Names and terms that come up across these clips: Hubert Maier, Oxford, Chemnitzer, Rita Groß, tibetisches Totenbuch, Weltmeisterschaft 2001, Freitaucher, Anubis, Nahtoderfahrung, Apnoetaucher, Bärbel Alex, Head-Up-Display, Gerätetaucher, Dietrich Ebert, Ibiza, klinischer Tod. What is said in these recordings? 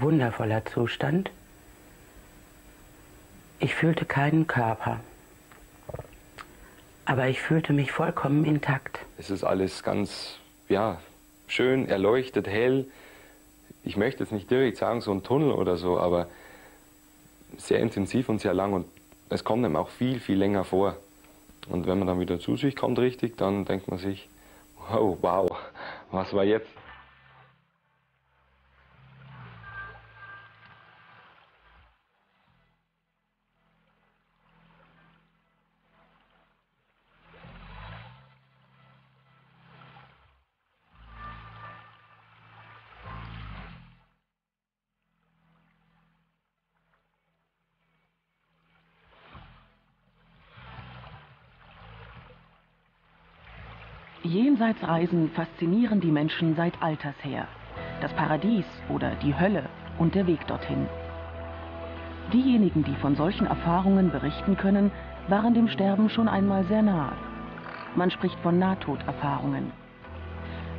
wundervoller Zustand. Ich fühlte keinen Körper, aber ich fühlte mich vollkommen intakt. Es ist alles ganz, ja, schön, erleuchtet, hell. Ich möchte jetzt nicht direkt sagen, so ein Tunnel oder so, aber sehr intensiv und sehr lang. Und es kommt einem auch viel, viel länger vor. Und wenn man dann wieder zu sich kommt richtig, dann denkt man sich, oh, wow, was war jetzt? Jenseitsreisen faszinieren die Menschen seit alters her. Das Paradies oder die Hölle und der Weg dorthin. Diejenigen, die von solchen Erfahrungen berichten können, waren dem Sterben schon einmal sehr nahe. Man spricht von Nahtoderfahrungen.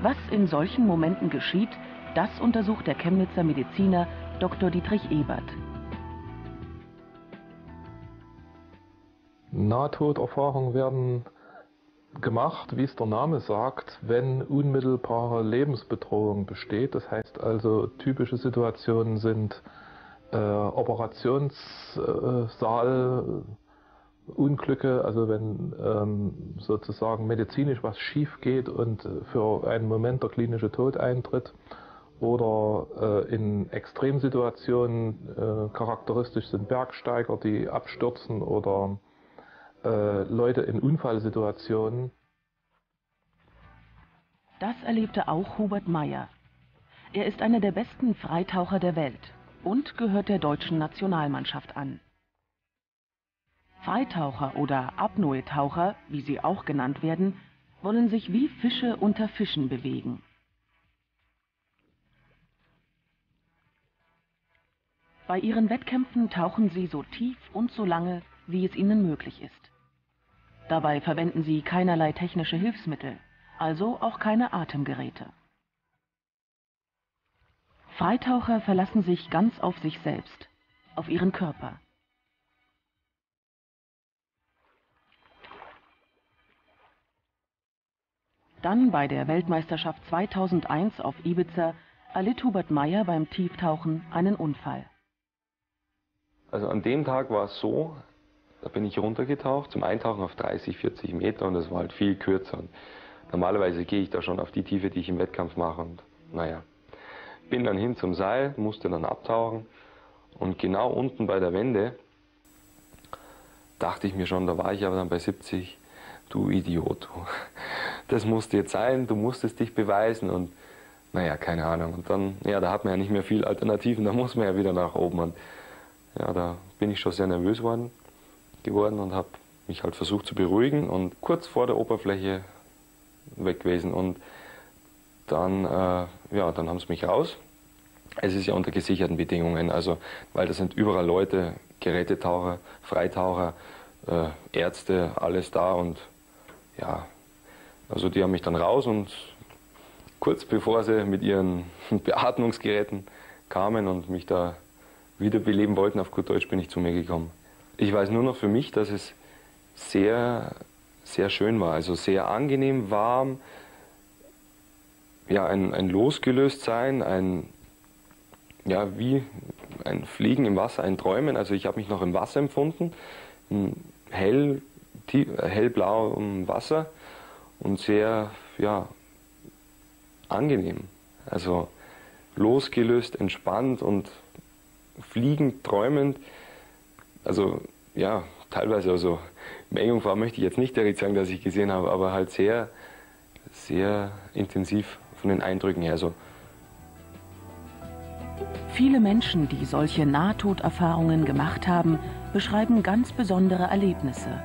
Was in solchen Momenten geschieht, das untersucht der Chemnitzer Mediziner Dr. Dietrich Ebert. Nahtoderfahrungen werden gemacht, wie es der Name sagt, wenn unmittelbare Lebensbedrohung besteht. Das heißt also, typische Situationen sind Operationssaalunglücke, also wenn sozusagen medizinisch was schief geht und für einen Moment der klinische Tod eintritt, oder in Extremsituationen charakteristisch sind Bergsteiger, die abstürzen, oder Leute in Unfallsituationen. Das erlebte auch Hubert Maier. Er ist einer der besten Freitaucher der Welt und gehört der deutschen Nationalmannschaft an. Freitaucher oder Apnoetaucher, wie sie auch genannt werden, wollen sich wie Fische unter Fischen bewegen. Bei ihren Wettkämpfen tauchen sie so tief und so lange, wie es ihnen möglich ist. Dabei verwenden sie keinerlei technische Hilfsmittel, also auch keine Atemgeräte. Freitaucher verlassen sich ganz auf sich selbst, auf ihren Körper. Dann bei der Weltmeisterschaft 2001 auf Ibiza erlitt Hubert Maier beim Tieftauchen einen Unfall. Also an dem Tag war es so, da bin ich runtergetaucht, zum Eintauchen auf 30, 40 Meter, und das war halt viel kürzer. Und normalerweise gehe ich da schon auf die Tiefe, die ich im Wettkampf mache, und naja. Bin dann hin zum Seil, musste dann abtauchen, und genau unten bei der Wende dachte ich mir schon, da war ich aber dann bei 70, du Idiot, das musste jetzt sein, du musstest dich beweisen, und naja, keine Ahnung. Und dann, ja, da hat man ja nicht mehr viel Alternativen, da muss man ja wieder nach oben, und ja, da bin ich schon sehr nervös geworden und habe mich halt versucht zu beruhigen und kurz vor der Oberfläche weg gewesen, und dann, ja, dann haben sie mich raus. Es ist ja unter gesicherten Bedingungen, also, weil da sind überall Leute, Gerätetaucher, Freitaucher, Ärzte, alles da, und ja, also die haben mich dann raus, und kurz bevor sie mit ihren Beatmungsgeräten kamen und mich da wiederbeleben wollten, auf gut Deutsch, bin ich zu mir gekommen. Ich weiß nur noch für mich, dass es sehr, sehr schön war, also sehr angenehm, warm, ja, ein Losgelöstsein, ein, ja, wie ein Fliegen im Wasser, ein Träumen. Also ich habe mich noch im Wasser empfunden, hellblau im Wasser, und sehr, ja, angenehm, also losgelöst, entspannt und fliegend, träumend. Also, ja, teilweise, also im Engelfahr möchte ich jetzt nicht direkt sagen, dass ich gesehen habe, aber halt sehr, sehr intensiv von den Eindrücken her. So. Viele Menschen, die solche Nahtoderfahrungen gemacht haben, beschreiben ganz besondere Erlebnisse.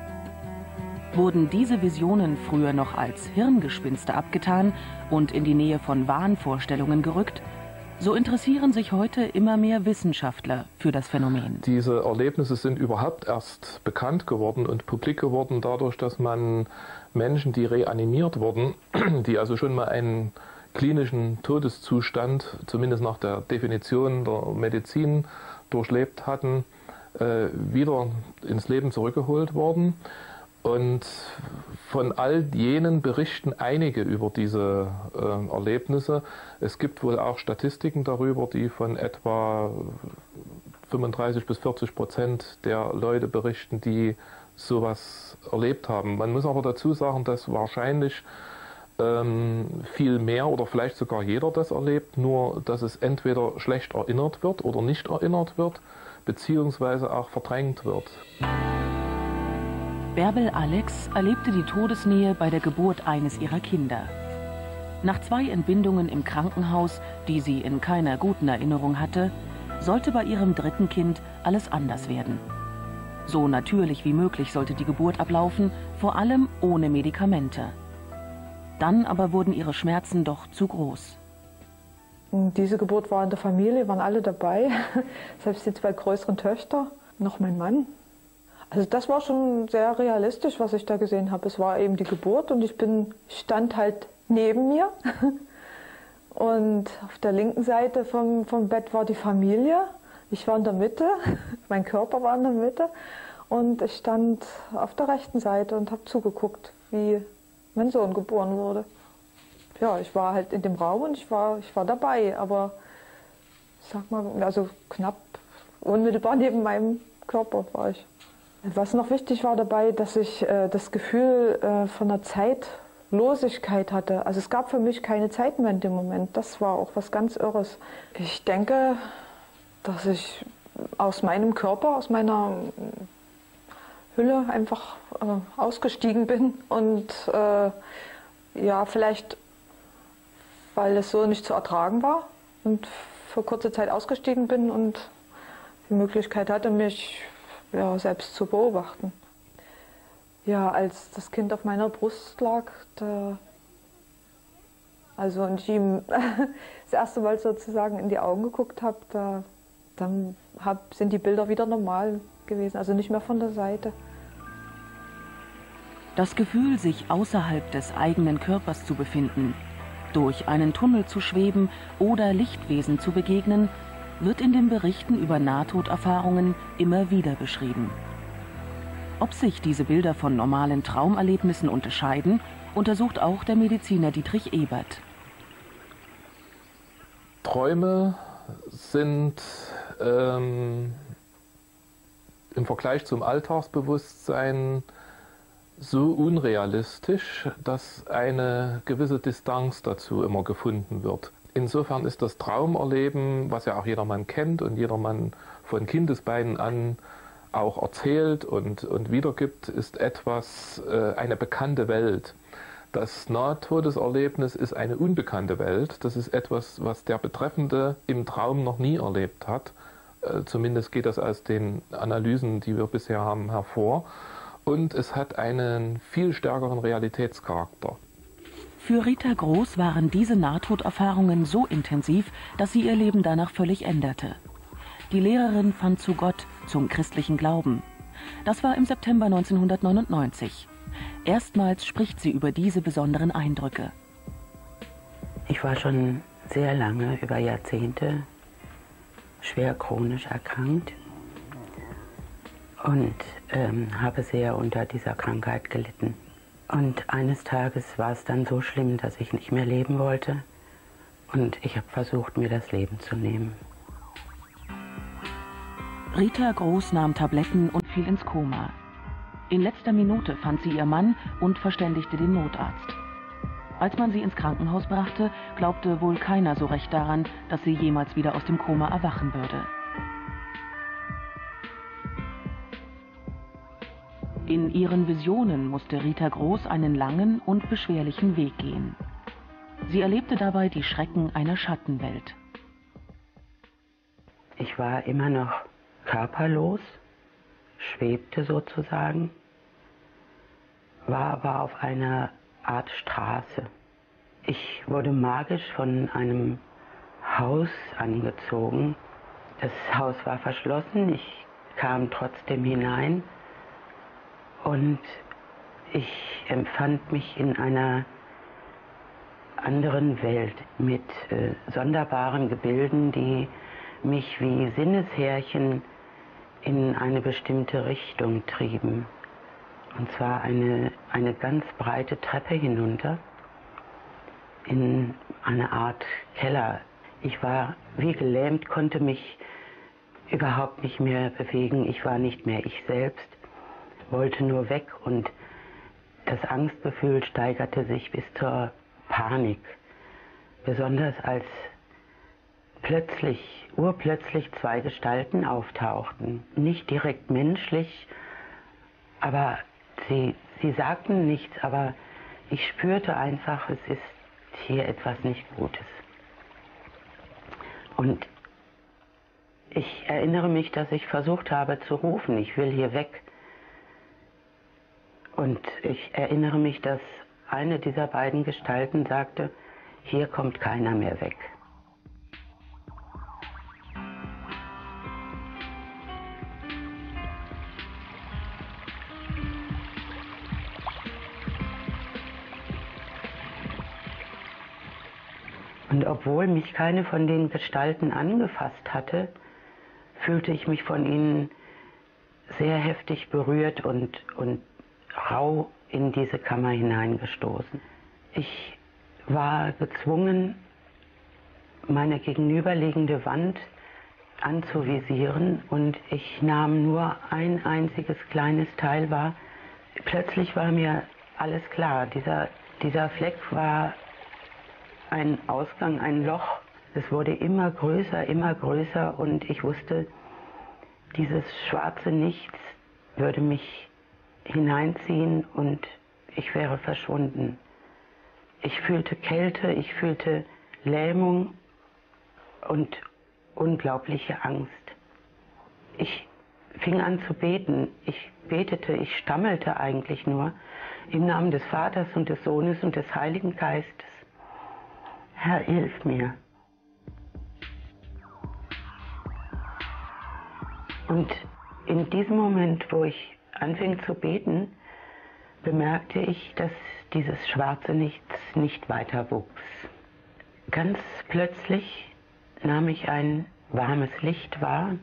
Wurden diese Visionen früher noch als Hirngespinste abgetan und in die Nähe von Wahnvorstellungen gerückt, so interessieren sich heute immer mehr Wissenschaftler für das Phänomen. Diese Erlebnisse sind überhaupt erst bekannt geworden und publik geworden dadurch, dass man Menschen, die reanimiert wurden, die also schon mal einen klinischen Todeszustand, zumindest nach der Definition der Medizin, durchlebt hatten, wieder ins Leben zurückgeholt worden. Und von all jenen berichten einige über diese Erlebnisse. Es gibt wohl auch Statistiken darüber, die von etwa 35 bis 40% der Leute berichten, die sowas erlebt haben. Man muss aber dazu sagen, dass wahrscheinlich viel mehr oder vielleicht sogar jeder das erlebt, nur dass es entweder schlecht erinnert wird oder nicht erinnert wird, beziehungsweise auch verdrängt wird. Bärbel Alex erlebte die Todesnähe bei der Geburt eines ihrer Kinder. Nach 2 Entbindungen im Krankenhaus, die sie in keiner guten Erinnerung hatte, sollte bei ihrem 3. Kind alles anders werden. So natürlich wie möglich sollte die Geburt ablaufen, vor allem ohne Medikamente. Dann aber wurden ihre Schmerzen doch zu groß. Diese Geburt war in der Familie, waren alle dabei, selbst die 2 größeren Töchter, noch mein Mann. Also das war schon sehr realistisch, was ich da gesehen habe. Es war eben die Geburt und ich stand halt neben mir. Und auf der linken Seite vom Bett war die Familie. Ich war in der Mitte, mein Körper war in der Mitte. Und ich stand auf der rechten Seite und habe zugeguckt, wie mein Sohn geboren wurde. Ja, ich war halt in dem Raum und ich war dabei. Aber ich sag mal, also knapp unmittelbar neben meinem Körper war ich. Was noch wichtig war dabei, dass ich das Gefühl von einer Zeitlosigkeit hatte. Also es gab für mich keine Zeit mehr in dem Moment. Das war auch was ganz Irres. Ich denke, dass ich aus meinem Körper, aus meiner Hülle einfach ausgestiegen bin. Und ja, vielleicht, weil es so nicht zu ertragen war und für kurze Zeit ausgestiegen bin und die Möglichkeit hatte, mich ja, selbst zu beobachten. Ja, als das Kind auf meiner Brust lag, also und ich ihm das erste Mal sozusagen in die Augen geguckt habe, dann sind die Bilder wieder normal gewesen, also nicht mehr von der Seite. Das Gefühl, sich außerhalb des eigenen Körpers zu befinden, durch einen Tunnel zu schweben oder Lichtwesen zu begegnen, wird in den Berichten über Nahtoderfahrungen immer wieder beschrieben. Ob sich diese Bilder von normalen Traumerlebnissen unterscheiden, untersucht auch der Mediziner Dietrich Ebert. Träume sind im Vergleich zum Alltagsbewusstsein so unrealistisch, dass eine gewisse Distanz dazu immer gefunden wird. Insofern ist das Traumerleben, was ja auch jedermann kennt und jedermann von Kindesbeinen an auch erzählt und wiedergibt, ist etwas, eine bekannte Welt. Das Nahtodeserlebnis ist eine unbekannte Welt. Das ist etwas, was der Betreffende im Traum noch nie erlebt hat. Zumindest geht das aus den Analysen, die wir bisher haben, hervor. Und es hat einen viel stärkeren Realitätscharakter. Für Rita Groß waren diese Nahtoderfahrungen so intensiv, dass sie ihr Leben danach völlig änderte. Die Lehrerin fand zu Gott, zum christlichen Glauben. Das war im September 1999. Erstmals spricht sie über diese besonderen Eindrücke. Ich war schon sehr lange, über Jahrzehnte, schwer chronisch erkrankt und habe sehr unter dieser Krankheit gelitten. Und eines Tages war es dann so schlimm, dass ich nicht mehr leben wollte. Und ich habe versucht, mir das Leben zu nehmen. Rita Groß nahm Tabletten und fiel ins Koma. In letzter Minute fand sie ihr Mann und verständigte den Notarzt. Als man sie ins Krankenhaus brachte, glaubte wohl keiner so recht daran, dass sie jemals wieder aus dem Koma erwachen würde. In ihren Visionen musste Rita Groß einen langen und beschwerlichen Weg gehen. Sie erlebte dabei die Schrecken einer Schattenwelt. Ich war immer noch körperlos, schwebte sozusagen, war aber auf einer Art Straße. Ich wurde magisch von einem Haus angezogen. Das Haus war verschlossen, ich kam trotzdem hinein. Und ich empfand mich in einer anderen Welt mit sonderbaren Gebilden, die mich wie Sinneshärchen in eine bestimmte Richtung trieben. Und zwar eine ganz breite Treppe hinunter in eine Art Keller. Ich war wie gelähmt, konnte mich überhaupt nicht mehr bewegen. Ich war nicht mehr ich selbst, wollte nur weg und das Angstgefühl steigerte sich bis zur Panik. Besonders als urplötzlich zwei Gestalten auftauchten. Nicht direkt menschlich, aber sie sagten nichts, aber ich spürte einfach, es ist hier etwas nicht Gutes. Und ich erinnere mich, dass ich versucht habe zu rufen, ich will hier weg. Und ich erinnere mich, dass eine dieser beiden Gestalten sagte, hier kommt keiner mehr weg. Und obwohl mich keine von den Gestalten angefasst hatte, fühlte ich mich von ihnen sehr heftig berührt und rau in diese Kammer hineingestoßen. Ich war gezwungen, meine gegenüberliegende Wand anzuvisieren und ich nahm nur ein einziges kleines Teil wahr. Plötzlich war mir alles klar. Dieser Fleck war ein Ausgang, ein Loch. Es wurde immer größer und ich wusste, dieses schwarze Nichts würde mich hineinziehen und ich wäre verschwunden. Ich fühlte Kälte, ich fühlte Lähmung und unglaubliche Angst. Ich fing an zu beten. Ich betete, ich stammelte eigentlich nur im Namen des Vaters und des Sohnes und des Heiligen Geistes. Herr, hilf mir. Und in diesem Moment, wo ich anfing zu beten, bemerkte ich, dass dieses schwarze Nichts nicht weiter wuchs. Ganz plötzlich nahm ich ein warmes Licht wahr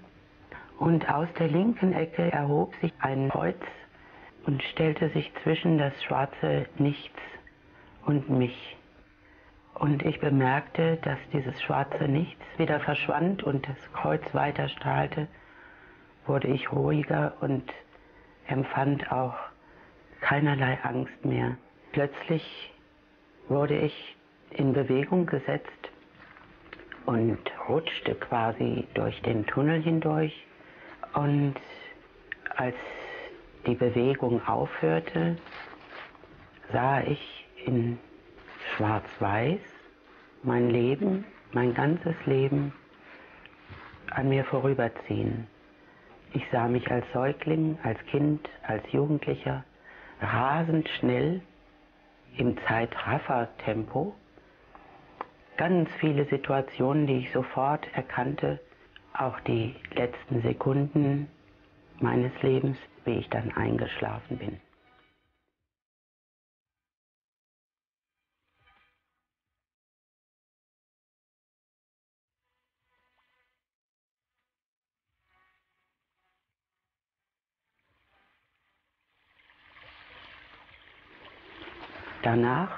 und aus der linken Ecke erhob sich ein Kreuz und stellte sich zwischen das schwarze Nichts und mich. Und ich bemerkte, dass dieses schwarze Nichts wieder verschwand und das Kreuz weiter strahlte, wurde ich ruhiger und empfand auch keinerlei Angst mehr. Plötzlich wurde ich in Bewegung gesetzt und rutschte quasi durch den Tunnel hindurch. Und als die Bewegung aufhörte, sah ich in Schwarz-Weiß mein Leben, mein ganzes Leben an mir vorüberziehen. Ich sah mich als Säugling, als Kind, als Jugendlicher rasend schnell im Zeitraffer-Tempo. Ganz viele Situationen, die ich sofort erkannte, auch die letzten Sekunden meines Lebens, wie ich dann eingeschlafen bin. Danach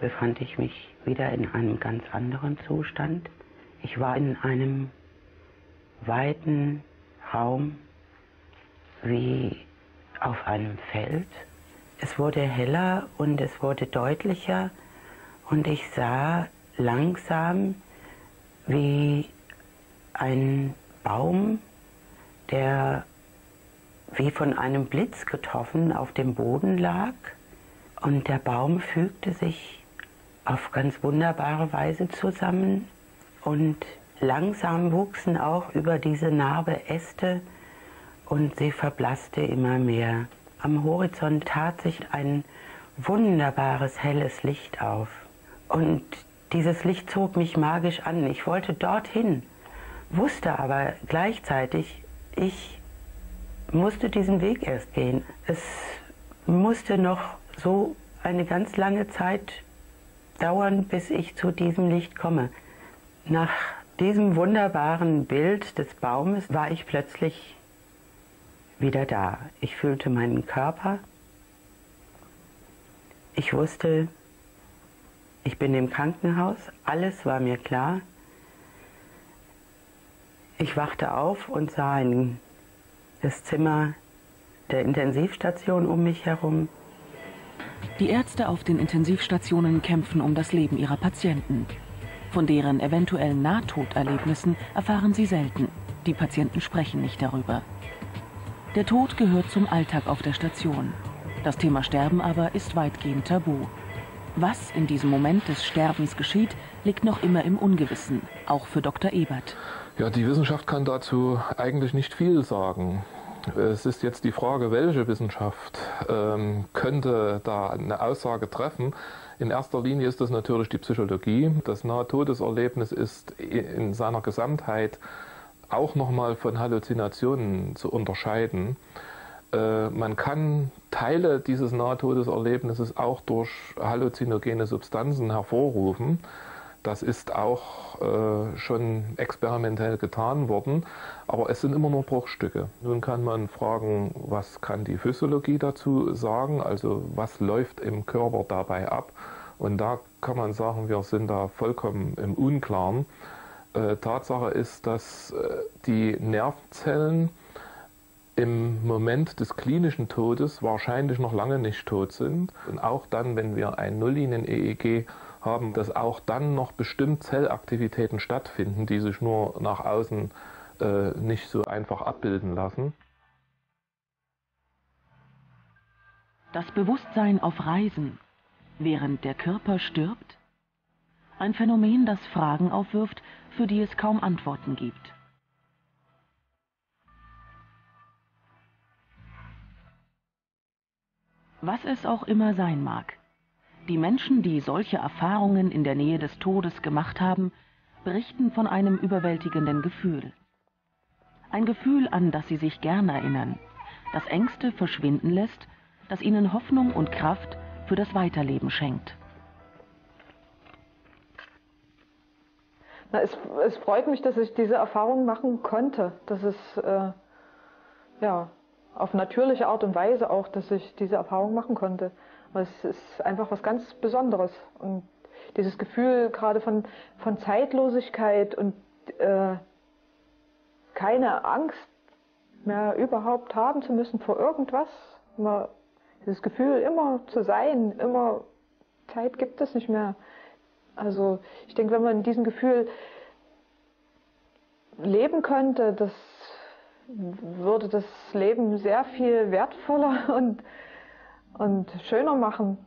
befand ich mich wieder in einem ganz anderen Zustand. Ich war in einem weiten Raum wie auf einem Feld. Es wurde heller und es wurde deutlicher und ich sah langsam, wie ein Baum, der wie von einem Blitz getroffen auf dem Boden lag. Und der Baum fügte sich auf ganz wunderbare Weise zusammen und langsam wuchsen auch über diese Narbe Äste und sie verblasste immer mehr. Am Horizont tat sich ein wunderbares helles Licht auf und dieses Licht zog mich magisch an. Ich wollte dorthin, wusste aber gleichzeitig, ich musste diesen Weg erst gehen. Es musste noch so eine ganz lange Zeit dauern, bis ich zu diesem Licht komme. Nach diesem wunderbaren Bild des Baumes war ich plötzlich wieder da. Ich fühlte meinen Körper. Ich wusste, ich bin im Krankenhaus. Alles war mir klar. Ich wachte auf und sah das Zimmer der Intensivstation um mich herum. Die Ärzte auf den Intensivstationen kämpfen um das Leben ihrer Patienten. Von deren eventuellen Nahtoderlebnissen erfahren sie selten. Die Patienten sprechen nicht darüber. Der Tod gehört zum Alltag auf der Station. Das Thema Sterben aber ist weitgehend tabu. Was in diesem Moment des Sterbens geschieht, liegt noch immer im Ungewissen, auch für Dr. Ebert. Ja, die Wissenschaft kann dazu eigentlich nicht viel sagen. Es ist jetzt die Frage, welche Wissenschaft könnte da eine Aussage treffen. In erster Linie ist das natürlich die Psychologie. Das Nahtodeserlebnis ist in seiner Gesamtheit auch nochmal von Halluzinationen zu unterscheiden. Man kann Teile dieses Nahtodeserlebnisses auch durch halluzinogene Substanzen hervorrufen. Das ist auch schon experimentell getan worden, aber es sind immer nur Bruchstücke. Nun kann man fragen, was kann die Physiologie dazu sagen, also was läuft im Körper dabei ab? Und da kann man sagen, wir sind da vollkommen im Unklaren. Tatsache ist, dass die Nervenzellen im Moment des klinischen Todes wahrscheinlich noch lange nicht tot sind. Und auch dann, wenn wir ein Nulllinien-EEG haben, dass auch dann noch bestimmt Zellaktivitäten stattfinden, die sich nur nach außen nicht so einfach abbilden lassen. Das Bewusstsein auf Reisen, während der Körper stirbt? Ein Phänomen, das Fragen aufwirft, für die es kaum Antworten gibt. Was es auch immer sein mag. Die Menschen, die solche Erfahrungen in der Nähe des Todes gemacht haben, berichten von einem überwältigenden Gefühl. Ein Gefühl, an das sie sich gern erinnern, das Ängste verschwinden lässt, das ihnen Hoffnung und Kraft für das Weiterleben schenkt. Na, es freut mich, dass ich diese Erfahrung machen konnte. Das ist, ja, auf natürliche Art und Weise auch, dass ich diese Erfahrung machen konnte. Es ist einfach was ganz Besonderes und dieses Gefühl gerade von Zeitlosigkeit und keine Angst mehr überhaupt haben zu müssen vor irgendwas. Immer, dieses Gefühl immer zu sein, immer Zeit gibt es nicht mehr. Also ich denke, wenn man in diesem Gefühl leben könnte, das würde das Leben sehr viel wertvoller und schöner machen.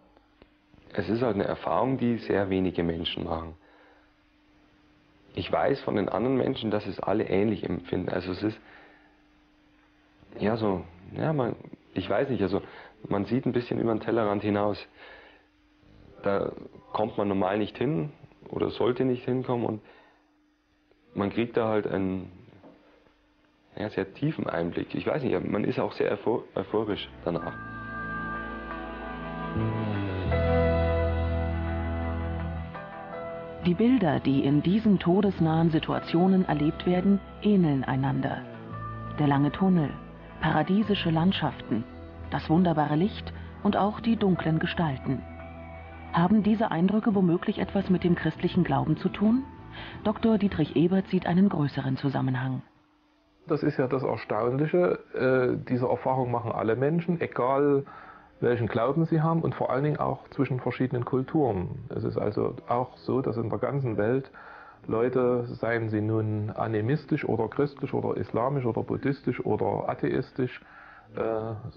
Es ist halt eine Erfahrung, die sehr wenige Menschen machen. Ich weiß von den anderen Menschen, dass es alle ähnlich empfinden. Also es ist, ja so, ja, ich weiß nicht, also man sieht ein bisschen über den Tellerrand hinaus. Da kommt man normal nicht hin oder sollte nicht hinkommen und man kriegt da halt einen sehr tiefen Einblick. Ich weiß nicht, man ist auch sehr euphorisch danach. Die Bilder, die in diesen todesnahen Situationen erlebt werden, ähneln einander. Der lange Tunnel, paradiesische Landschaften, das wunderbare Licht und auch die dunklen Gestalten. Haben diese Eindrücke womöglich etwas mit dem christlichen Glauben zu tun? Dr. Dietrich Ebert sieht einen größeren Zusammenhang. Das ist ja das Erstaunliche. Diese Erfahrung machen alle Menschen, egal welchen Glauben sie haben und vor allen Dingen auch zwischen verschiedenen Kulturen. Es ist also auch so, dass in der ganzen Welt Leute, seien sie nun animistisch oder christlich oder islamisch oder buddhistisch oder atheistisch,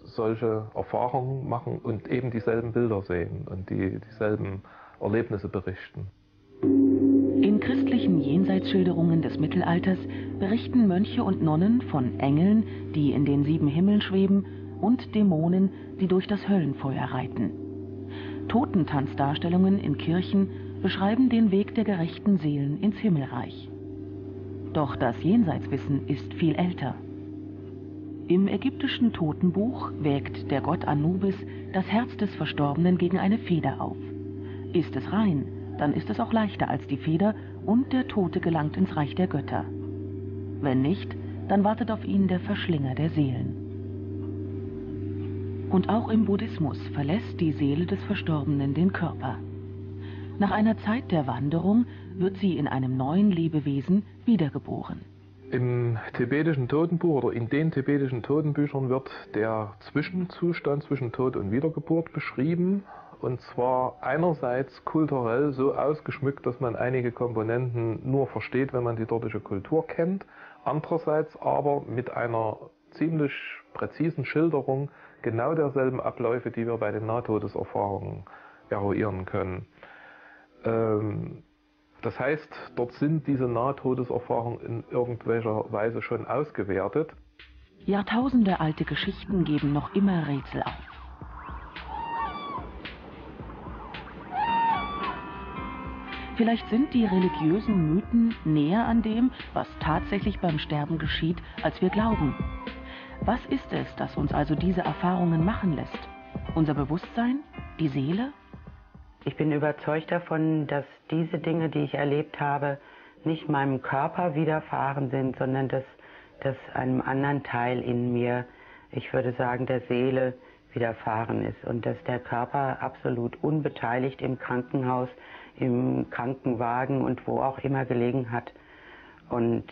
solche Erfahrungen machen und eben dieselben Bilder sehen und dieselben Erlebnisse berichten. In christlichen Jenseitsschilderungen des Mittelalters berichten Mönche und Nonnen von Engeln, die in den 7 Himmeln schweben, und Dämonen, die durch das Höllenfeuer reiten. Totentanzdarstellungen in Kirchen beschreiben den Weg der gerechten Seelen ins Himmelreich. Doch das Jenseitswissen ist viel älter. Im ägyptischen Totenbuch wägt der Gott Anubis das Herz des Verstorbenen gegen eine Feder auf. Ist es rein, dann ist es auch leichter als die Feder und der Tote gelangt ins Reich der Götter. Wenn nicht, dann wartet auf ihn der Verschlinger der Seelen. Und auch im Buddhismus verlässt die Seele des Verstorbenen den Körper. Nach einer Zeit der Wanderung wird sie in einem neuen Lebewesen wiedergeboren. Im tibetischen Totenbuch oder in den tibetischen Totenbüchern wird der Zwischenzustand zwischen Tod und Wiedergeburt beschrieben. Und zwar einerseits kulturell so ausgeschmückt, dass man einige Komponenten nur versteht, wenn man die dortige Kultur kennt. Andererseits aber mit einer ziemlich präzisen Schilderung genau derselben Abläufe, die wir bei den Nahtodeserfahrungen eruieren können. Das heißt, dort sind diese Nahtodeserfahrungen in irgendwelcher Weise schon ausgewertet. Jahrtausende alte Geschichten geben noch immer Rätsel auf. Vielleicht sind die religiösen Mythen näher an dem, was tatsächlich beim Sterben geschieht, als wir glauben. Was ist es, das uns also diese Erfahrungen machen lässt? Unser Bewusstsein? Die Seele? Ich bin überzeugt davon, dass diese Dinge, die ich erlebt habe, nicht meinem Körper widerfahren sind, sondern dass das einem anderen Teil in mir, ich würde sagen der Seele, widerfahren ist. Und dass der Körper absolut unbeteiligt im Krankenhaus, im Krankenwagen und wo auch immer gelegen hat und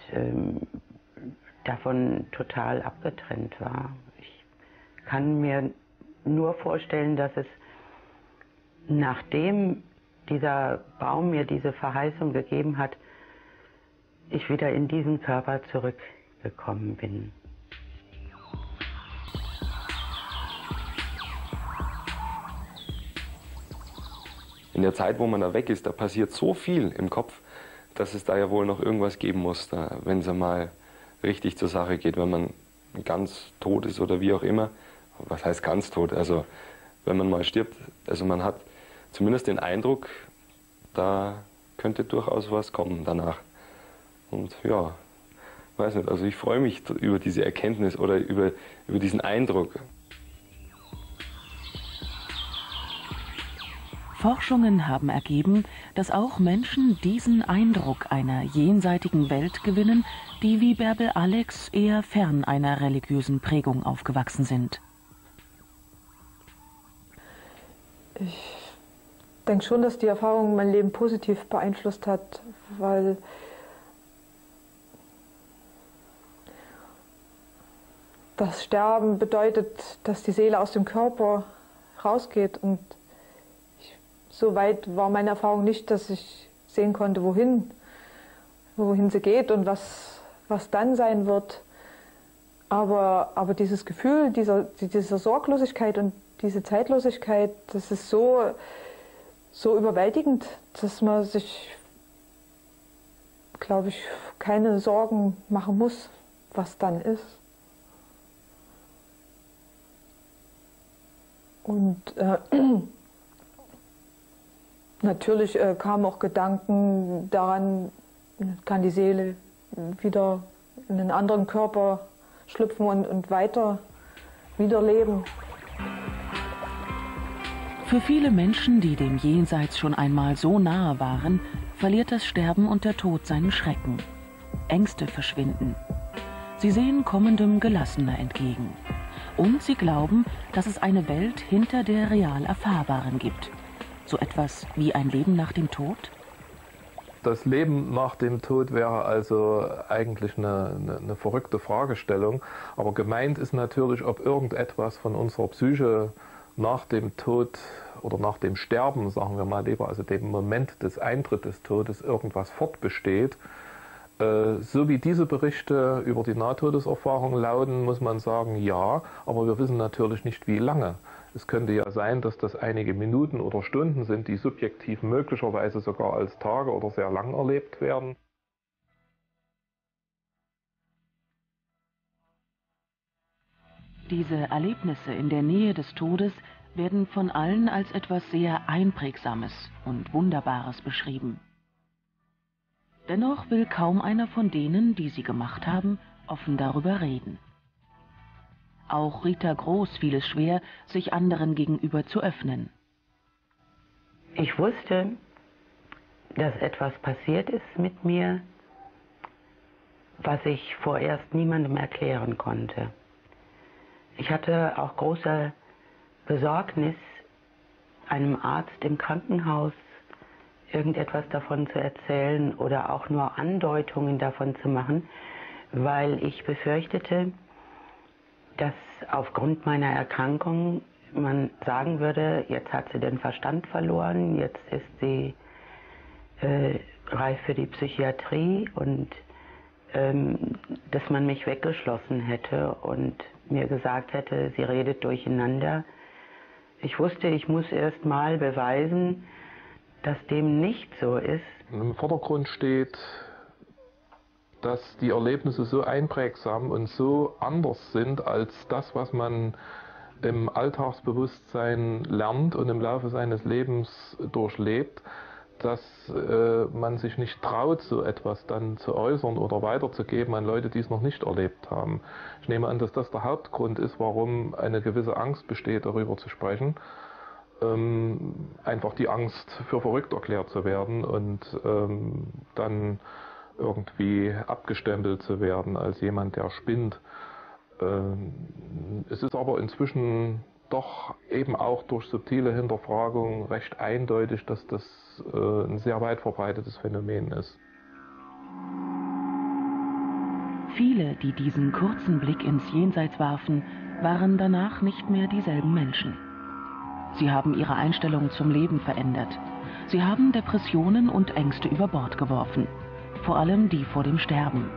davon total abgetrennt war. Ich kann mir nur vorstellen, dass es, nachdem dieser Baum mir diese Verheißung gegeben hat, ich wieder in diesen Körper zurückgekommen bin. In der Zeit, wo man da weg ist, da passiert so viel im Kopf, dass es da ja wohl noch irgendwas geben muss, da, wenn es einmal richtig zur Sache geht, wenn man ganz tot ist oder wie auch immer. Was heißt ganz tot? Also wenn man mal stirbt, also man hat zumindest den Eindruck, da könnte durchaus was kommen danach. Und ja, weiß nicht, also ich freue mich über diese Erkenntnis oder über diesen Eindruck. Forschungen haben ergeben, dass auch Menschen diesen Eindruck einer jenseitigen Welt gewinnen, die wie Bärbel Alex eher fern einer religiösen Prägung aufgewachsen sind. Ich denke schon, dass die Erfahrung mein Leben positiv beeinflusst hat, weil das Sterben bedeutet, dass die Seele aus dem Körper rausgeht. Und so weit war meine Erfahrung nicht, dass ich sehen konnte, wohin sie geht und was dann sein wird. Aber dieses Gefühl dieser Sorglosigkeit und diese Zeitlosigkeit, das ist so überwältigend, dass man sich, glaube ich, keine Sorgen machen muss, was dann ist. Und natürlich kamen auch Gedanken daran, kann die Seele wieder in einen anderen Körper schlüpfen und wieder leben. Für viele Menschen, die dem Jenseits schon einmal so nahe waren, verliert das Sterben und der Tod seinen Schrecken. Ängste verschwinden. Sie sehen Kommendem gelassener entgegen. Und sie glauben, dass es eine Welt hinter der real Erfahrbaren gibt. So etwas wie ein Leben nach dem Tod? Das Leben nach dem Tod wäre also eigentlich eine verrückte Fragestellung. Aber gemeint ist natürlich, ob irgendetwas von unserer Psyche nach dem Tod oder nach dem Sterben, sagen wir mal lieber, also dem Moment des Eintritts des Todes, irgendwas fortbesteht. So wie diese Berichte über die Nahtodeserfahrung lauten, muss man sagen, ja, aber wir wissen natürlich nicht, wie lange. Es könnte ja sein, dass das einige Minuten oder Stunden sind, die subjektiv möglicherweise sogar als Tage oder sehr lang erlebt werden. Diese Erlebnisse in der Nähe des Todes werden von allen als etwas sehr Einprägsames und Wunderbares beschrieben. Dennoch will kaum einer von denen, die sie gemacht haben, offen darüber reden. Auch Rita Groß fiel es schwer, sich anderen gegenüber zu öffnen. Ich wusste, dass etwas passiert ist mit mir, was ich vorerst niemandem erklären konnte. Ich hatte auch große Besorgnis, einem Arzt im Krankenhaus irgendetwas davon zu erzählen oder auch nur Andeutungen davon zu machen, weil ich befürchtete, dass aufgrund meiner Erkrankung man sagen würde, jetzt hat sie den Verstand verloren, jetzt ist sie reif für die Psychiatrie und dass man mich weggeschlossen hätte und mir gesagt hätte, sie redet durcheinander. Ich wusste, ich muss erst mal beweisen, dass dem nicht so ist. Im Vordergrund steht, dass die Erlebnisse so einprägsam und so anders sind als das, was man im Alltagsbewusstsein lernt und im Laufe seines Lebens durchlebt, dass man sich nicht traut, so etwas dann zu äußern oder weiterzugeben an Leute, die es noch nicht erlebt haben. Ich nehme an, dass das der Hauptgrund ist, warum eine gewisse Angst besteht, darüber zu sprechen. Einfach die Angst, für verrückt erklärt zu werden und dann irgendwie abgestempelt zu werden als jemand, der spinnt. Es ist aber inzwischen doch eben auch durch subtile Hinterfragung recht eindeutig, dass das ein sehr weit verbreitetes Phänomen ist. Viele, die diesen kurzen Blick ins Jenseits warfen, waren danach nicht mehr dieselben Menschen. Sie haben ihre Einstellung zum Leben verändert. Sie haben Depressionen und Ängste über Bord geworfen, vor allem die vor dem Sterben.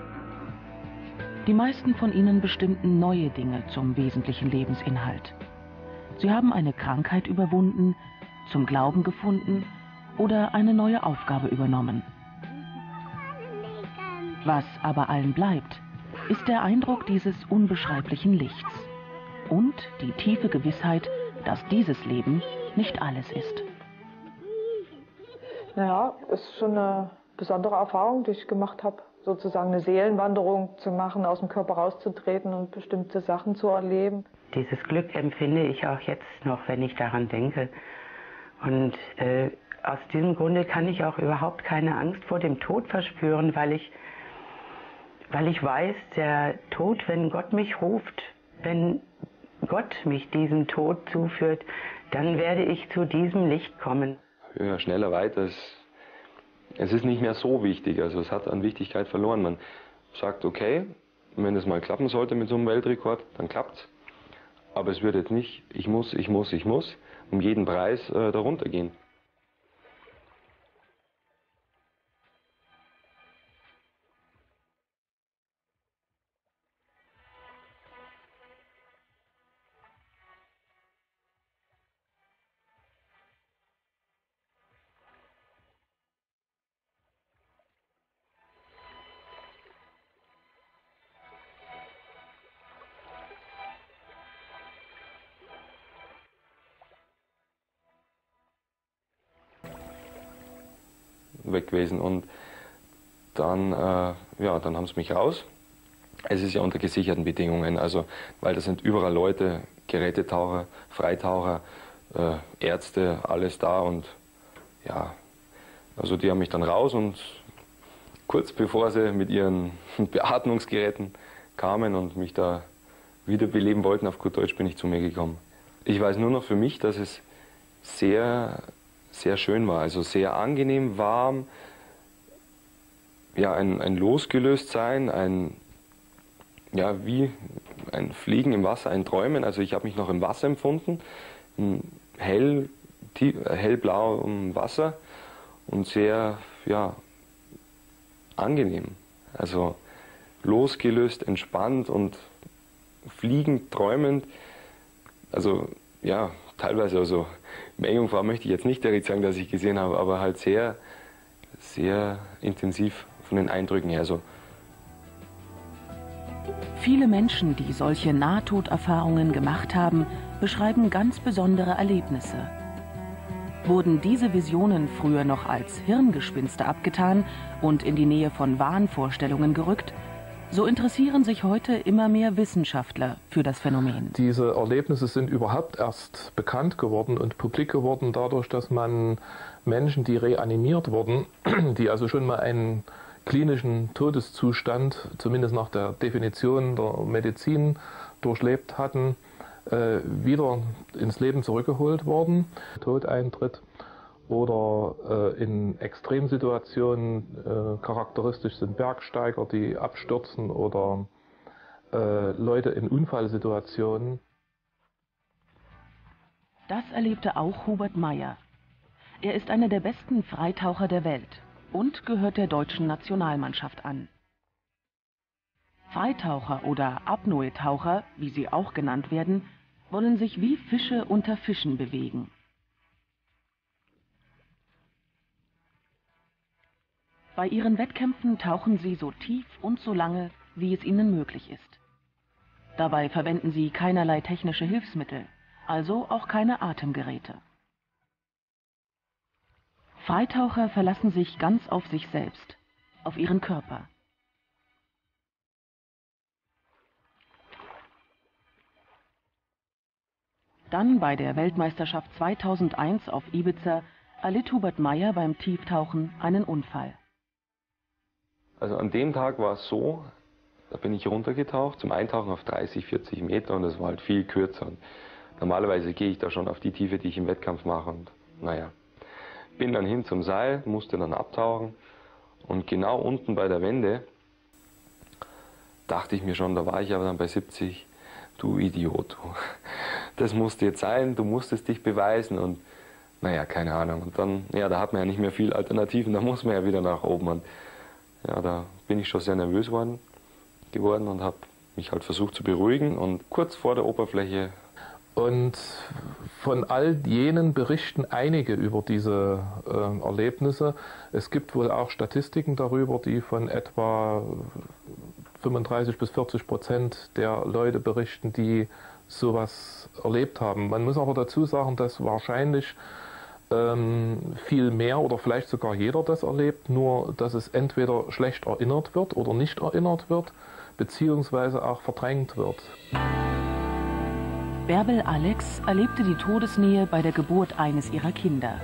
Die meisten von ihnen bestimmten neue Dinge zum wesentlichen Lebensinhalt. Sie haben eine Krankheit überwunden, zum Glauben gefunden oder eine neue Aufgabe übernommen. Was aber allen bleibt, ist der Eindruck dieses unbeschreiblichen Lichts und die tiefe Gewissheit, dass dieses Leben nicht alles ist. Naja, ist schon eine besondere Erfahrung, die ich gemacht habe, sozusagen eine Seelenwanderung zu machen, aus dem Körper rauszutreten und bestimmte Sachen zu erleben. Dieses Glück empfinde ich auch jetzt noch, wenn ich daran denke. Und aus diesem Grunde kann ich auch überhaupt keine Angst vor dem Tod verspüren, weil ich weiß, der Tod, wenn Gott mich ruft, wenn Gott mich diesem Tod zuführt, dann werde ich zu diesem Licht kommen. Höher, schneller, weiter. Es ist nicht mehr so wichtig, also es hat an Wichtigkeit verloren. Man sagt, okay, wenn es mal klappen sollte mit so einem Weltrekord, dann klappt's. Aber es wird jetzt nicht, ich muss, um jeden Preis darunter gehen. Weg gewesen und dann, ja, dann haben sie mich raus. Es ist ja unter gesicherten Bedingungen, also weil das sind überall Leute, Gerätetaucher, Freitaucher, Ärzte, alles da und ja, also die haben mich dann raus und kurz bevor sie mit ihren Beatmungsgeräten kamen und mich da wiederbeleben wollten, auf gut Deutsch, bin ich zu mir gekommen. Ich weiß nur noch für mich, dass es sehr schön war, also sehr angenehm, warm, ja, ein Losgelöstsein, ja, wie ein Fliegen im Wasser, ein Träumen, also ich habe mich noch im Wasser empfunden, hellblau im Wasser und sehr, ja, angenehm, also losgelöst, entspannt und fliegend, träumend, also ja, teilweise also Meerjungfrau möchte ich jetzt nicht direkt sagen, dass ich gesehen habe, aber halt sehr, sehr intensiv von den Eindrücken her so. Viele Menschen, die solche Nahtoderfahrungen gemacht haben, beschreiben ganz besondere Erlebnisse. Wurden diese Visionen früher noch als Hirngespinste abgetan und in die Nähe von Wahnvorstellungen gerückt, So interessieren sich heute immer mehr Wissenschaftler für das Phänomen. Diese Erlebnisse sind überhaupt erst bekannt geworden und publik geworden dadurch, dass man Menschen, die reanimiert wurden, die also schon mal einen klinischen Todeszustand, zumindest nach der Definition der Medizin, durchlebt hatten, wieder ins Leben zurückgeholt wurden. Tod eintritt oder in Extremsituationen charakteristisch sind Bergsteiger, die abstürzen, oder Leute in Unfallsituationen. Das erlebte auch Hubert Maier. Er ist einer der besten Freitaucher der Welt und gehört der deutschen Nationalmannschaft an. Freitaucher oder Apnoetaucher, wie sie auch genannt werden, wollen sich wie Fische unter Fischen bewegen. Bei ihren Wettkämpfen tauchen sie so tief und so lange, wie es ihnen möglich ist. Dabei verwenden sie keinerlei technische Hilfsmittel, also auch keine Atemgeräte. Freitaucher verlassen sich ganz auf sich selbst, auf ihren Körper. Dann bei der Weltmeisterschaft 2001 auf Ibiza erlitt Hubert Maier beim Tieftauchen einen Unfall. Also an dem Tag war es so, da bin ich runtergetaucht zum Eintauchen auf 30, 40 Meter und das war halt viel kürzer. Und normalerweise gehe ich da schon auf die Tiefe, die ich im Wettkampf mache und naja. Bin dann hin zum Seil, musste dann abtauchen und genau unten bei der Wende dachte ich mir schon, da war ich aber dann bei 70, du Idiot, das musste jetzt sein, du musstest dich beweisen und naja, keine Ahnung. Und dann, ja, da hat man ja nicht mehr viel Alternativen, da muss man ja wieder nach oben und ja, da bin ich schon sehr nervös geworden und habe mich halt versucht zu beruhigen und kurz vor der Oberfläche. Und von all jenen berichten einige über diese Erlebnisse. Es gibt wohl auch Statistiken darüber, die von etwa 35 bis 40% der Leute berichten, die sowas erlebt haben. Man muss aber dazu sagen, dass wahrscheinlich viel mehr oder vielleicht sogar jeder das erlebt, nur dass es entweder schlecht erinnert wird oder nicht erinnert wird, beziehungsweise auch verdrängt wird. Bärbel Alex erlebte die Todesnähe bei der Geburt eines ihrer Kinder.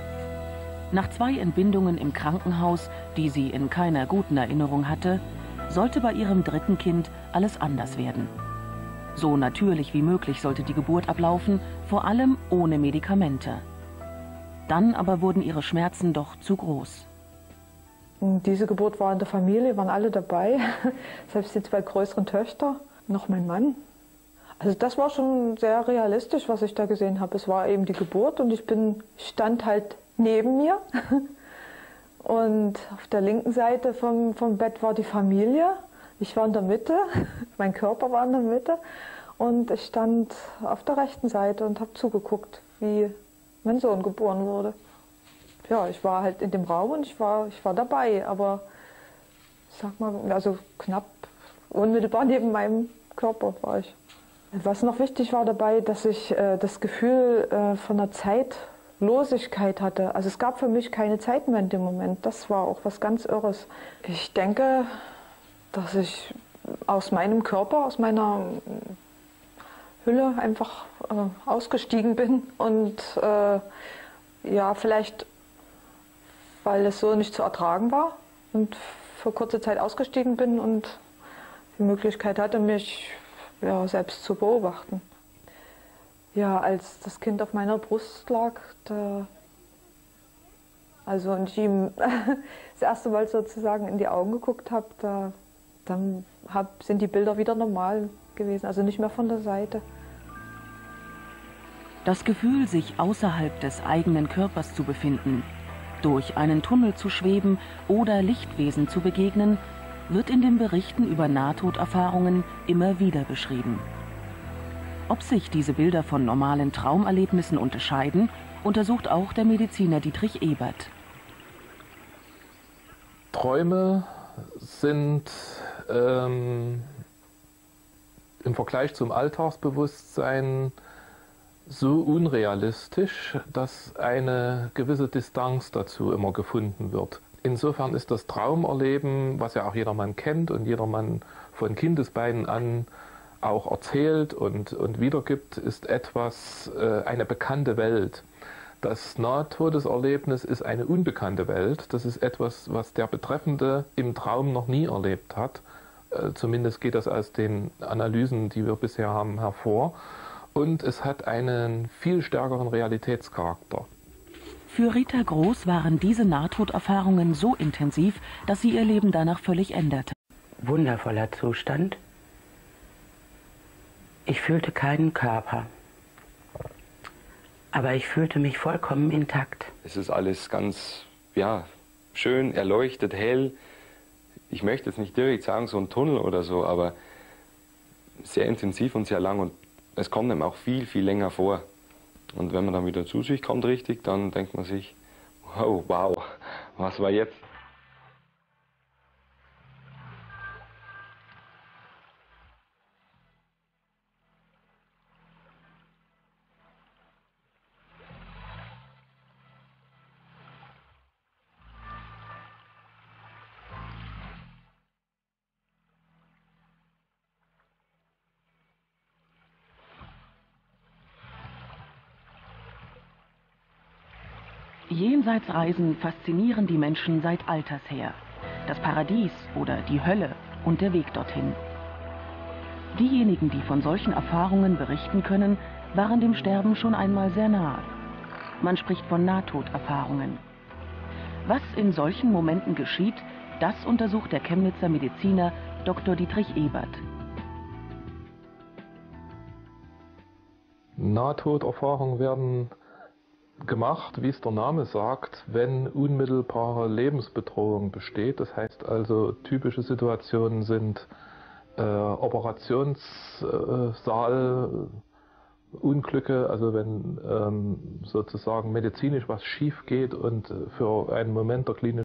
Nach 2 Entbindungen im Krankenhaus, die sie in keiner guten Erinnerung hatte, sollte bei ihrem 3. Kind alles anders werden. So natürlich wie möglich sollte die Geburt ablaufen, vor allem ohne Medikamente. Dann aber wurden ihre Schmerzen doch zu groß. Diese Geburt war in der Familie, waren alle dabei, selbst die 2 größeren Töchter, noch mein Mann. Also das war schon sehr realistisch, was ich da gesehen habe. Es war eben die Geburt und ich stand halt neben mir. Und auf der linken Seite vom Bett war die Familie, ich war in der Mitte, mein Körper war in der Mitte. Und ich stand auf der rechten Seite und habe zugeguckt, wie mein Sohn geboren wurde. Ja, ich war halt in dem Raum und ich war dabei, aber ich sag mal, also knapp unmittelbar neben meinem Körper war ich. Was noch wichtig war dabei, dass ich das Gefühl von einer Zeitlosigkeit hatte. Also es gab für mich keine Zeit mehr in dem Moment. Das war auch was ganz Irres. Ich denke, dass ich aus meinem Körper, aus meiner Hülle einfach ausgestiegen bin und ja, vielleicht, weil es so nicht zu ertragen war und für kurze Zeit ausgestiegen bin und die Möglichkeit hatte, mich ja, selbst zu beobachten. Ja, als das Kind auf meiner Brust lag, also und ich ihm das erste Mal sozusagen in die Augen geguckt habe, sind die Bilder wieder normal gewesen, also nicht mehr von der Seite. Das Gefühl, sich außerhalb des eigenen Körpers zu befinden, durch einen Tunnel zu schweben oder Lichtwesen zu begegnen, wird in den Berichten über Nahtoderfahrungen immer wieder beschrieben. Ob sich diese Bilder von normalen Traumerlebnissen unterscheiden, untersucht auch der Mediziner Dietrich Ebert. Träume sind im Vergleich zum Alltagsbewusstsein so unrealistisch, dass eine gewisse Distanz dazu immer gefunden wird. Insofern ist das Traumerleben, was ja auch jedermann kennt und jedermann von Kindesbeinen an auch erzählt und wiedergibt, ist etwas, eine bekannte Welt. Das Nahtodeserlebnis ist eine unbekannte Welt. Das ist etwas, was der Betreffende im Traum noch nie erlebt hat. Zumindest geht das aus den Analysen, die wir bisher haben, hervor. Und es hat einen viel stärkeren Realitätscharakter. Für Rita Groß waren diese Nahtoderfahrungen so intensiv, dass sie ihr Leben danach völlig änderte. Wundervoller Zustand. Ich fühlte keinen Körper, aber ich fühlte mich vollkommen intakt. Es ist alles ganz, ja, schön, erleuchtet, hell. Ich möchte jetzt nicht direkt sagen, so ein Tunnel oder so, aber sehr intensiv und sehr lang. Und es kommt einem auch viel, viel länger vor. Und wenn man dann wieder zu sich kommt richtig, dann denkt man sich, wow, was war jetzt? Jenseitsreisen faszinieren die Menschen seit alters her. Das Paradies oder die Hölle und der Weg dorthin. Diejenigen, die von solchen Erfahrungen berichten können, waren dem Sterben schon einmal sehr nahe. Man spricht von Nahtoderfahrungen. Was in solchen Momenten geschieht, das untersucht der Chemnitzer Mediziner Dr. Dietrich Ebert. Nahtoderfahrungen werden gemacht, wie es der Name sagt, wenn unmittelbare Lebensbedrohung besteht. Das heißt also, typische Situationen sind Operationssaal-Unglücke, also wenn sozusagen medizinisch was schief geht und für einen Moment der klinische